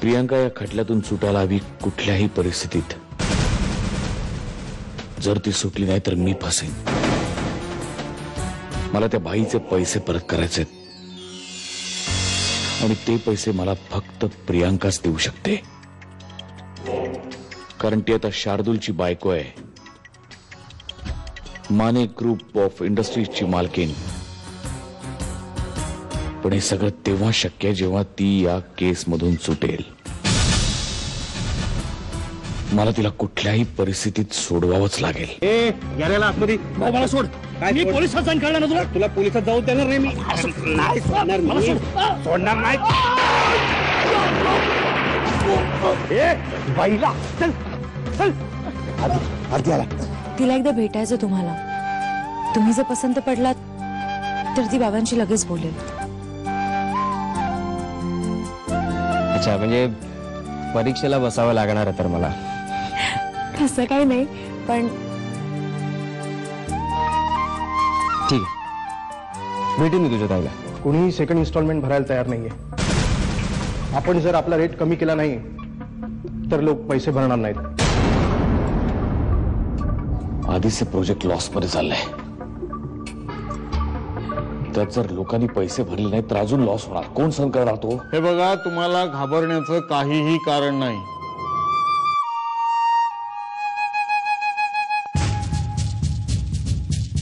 प्रियांका या खटल्यातून सुटायला हवी कुठल्याही परिस्थितीत. जर ती सुटली नाही तर मी फसेन. मला त्या बाईचे पैसे परत करायचे आणि ते पैसे मला फक्त प्रियांकाच देऊ शकते, कारण ती आता शार्दूलची बायको आहे, माने ग्रुप ऑफ इंडस्ट्रीजची मालकीण. पण हे सगळं तेव्हा शक्य आहे जेव्हा ती या केसमधून सुटेल. मला तिला कुठल्याही परिस्थितीत सोडवावंच लागेल. ए यारेला आतमध्ये मला सोड. मी पोलिसात जाऊन करणार ना तुला. तुला पोलिसात जाऊ देणार रे मी. नाही सोडणार मी. सोडणार नाही. ए बाईला चल चल आधी आला. तिला एकदा भेटायचं तुम्हाला. तुम्ही जर पसंत पडलात तर ती बाबांशी लगेच बोलेल. अच्छा म्हणजे परीक्षेला बसावं लागणार आहे तर मला. असं काही नाही पण ठीक आहे, भेटू मी तुझ्या ताईला. कोणीही सेकंड इन्स्टॉलमेंट भरायला तयार नाहीये. आपण जर आपला रेट कमी केला नाही तर लोक पैसे भरणार नाहीत. आधीच प्रोजेक्ट लॉस मध्ये चाललाय, त्यात जर लोकांनी पैसे भरले नाही तर अजून लॉस होणार. कोण सहन करणार तो? हे बघा, तुम्हाला घाबरण्याचं काहीही कारण नाही.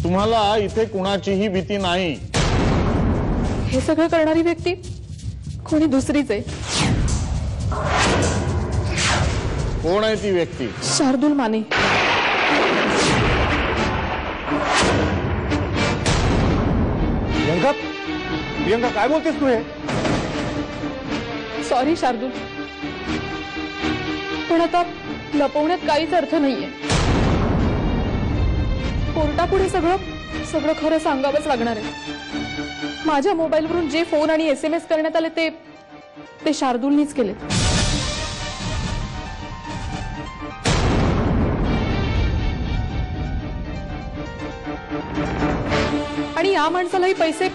तुम्हाला इथे कुणाचीही भीती नाही. हे सगळं करणारी व्यक्ती कोणी दुसरीच आहे. कोण आहे ती व्यक्ती? शार्दूल माने. प्रियंका, प्रियंका काय बोलतेस तू? हे सॉरी शार्दूल, पण आता लपवण्यात काहीच अर्थ नाहीये. कोर्टापुढे सगळं सगळं खरं सांगावंच लागणार आहे. माझ्या मोबाईलवरून जे फोन आणि SMS करण्यात आले ते शार्दूलनीच केले. आणि या माणसालाही पैसे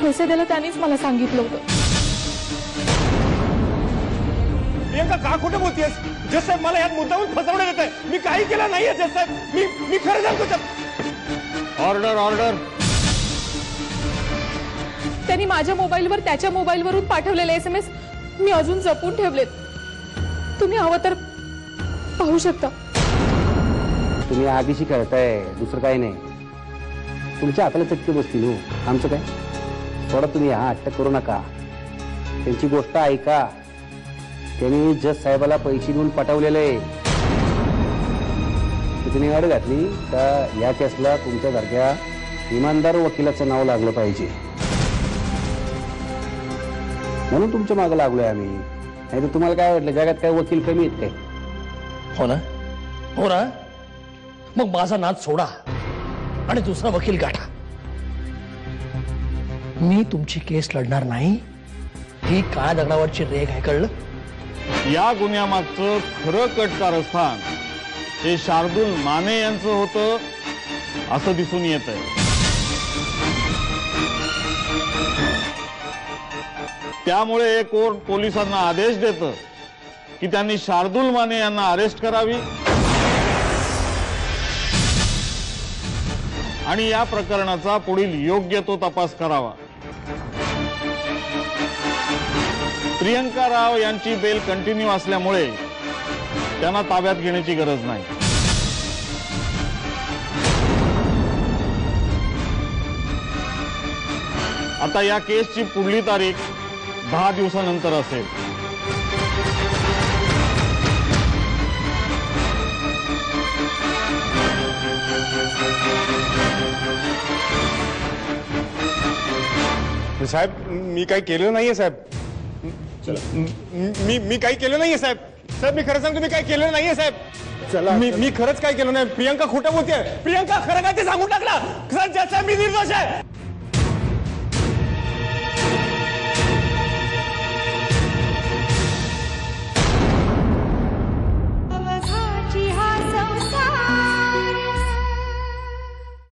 पैसे द्यायला त्यानेच मला सांगितलं होतं. प्रियंका का खोटं बोलतेस? जज साहेब मला यात मुद्दामून फसवण्यात येत आहे. मी काही केलं नाहीये जज साहेब. मी खरं सांगतो. Order order. त्यांनी माझ्या मोबाईलवर त्याच्या मोबाईलवरून पाठवलेले SMS मी अजून जपून ठेवलेत. तुम्ही हवं तर पाहू शकता. तुम्ही आधीशी करताय, दुसरं काही नाही. तुमच्या हाताला चटके बसतील हो. आमचं काय? थोडा तुम्ही हा अटक करू नका. त्यांची गोष्ट ऐका. त्यांनी जज साहेबाला पैसे देऊन पाठवलेले. तुम्ही गाडी घातली तर या केसला तुमच्यासारख्या इमानदार वकिलाचं नाव लागलं पाहिजे, म्हणून तुमच्या मागं लागलोय आम्ही. नाही तर तुम्हाला काय वाटलं जगात काय वकील कमी आहेत काय? हो ना, हो ना. मग माझा नाद सोडा आणि दुसरा वकील गाठा. मी तुमची केस लढणार नाही. ही काळ्या दगडावरची रेघ आहे, कळलं? या गुन्ह्यामागचं खरं कट कारस्थान हे शार्दूल माने यांचं होतं असं दिसून येत आहे. त्यामुळे हे कोर्ट पोलिसांना आदेश देतं की त्यांनी शार्दूल माने यांना अरेस्ट करावी आणि या प्रकरणाचा पुढील योग्य तो तपास करावा. प्रियंका राव यांची बेल कंटिन्यू असल्यामुळे त्यांना ताब्यात घेण्याची गरज नाही. आता या केसची पुढली तारीख 10 दिवसानंतर असेल. साहेब मी काही केलं नाहीये साहेब. मी काही केलं नाहीये साहेब. साहेब मी खरं सांगतो, मी काही केलं नाहीये साहेब. चला मी खरंच काय केलं नाही. प्रियंका खोटं बोलते. प्रियंका खरं काय ते सांगून टाकला. मी निर्दोष आहे.